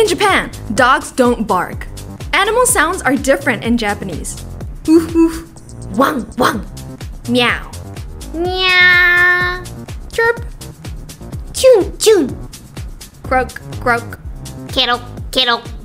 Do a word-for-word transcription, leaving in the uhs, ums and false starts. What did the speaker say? In Japan, dogs don't bark. Animal sounds are different in Japanese. Woof woof, wang wang, meow, meow, chirp, chun chun, croak croak, kittle kittle.